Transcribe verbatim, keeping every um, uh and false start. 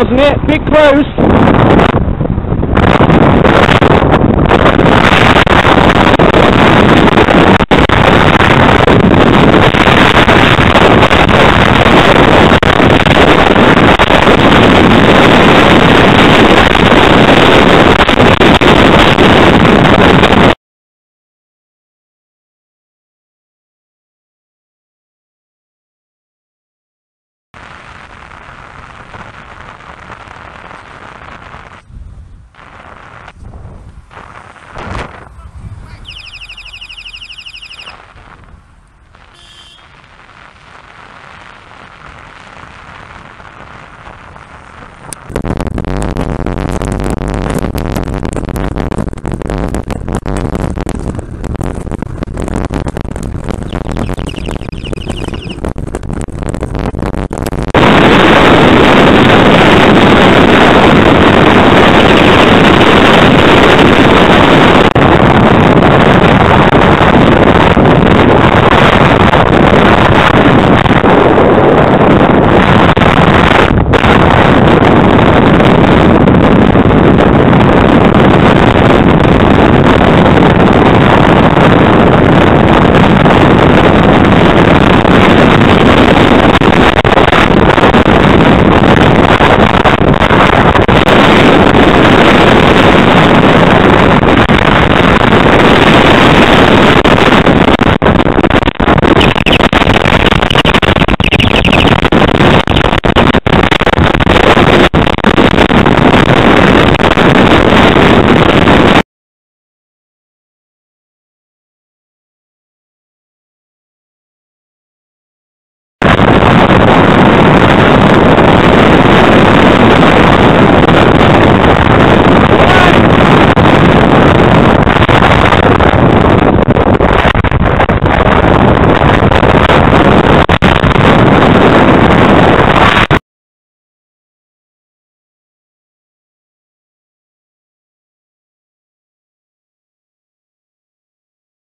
Wasn't it? Big Bruce.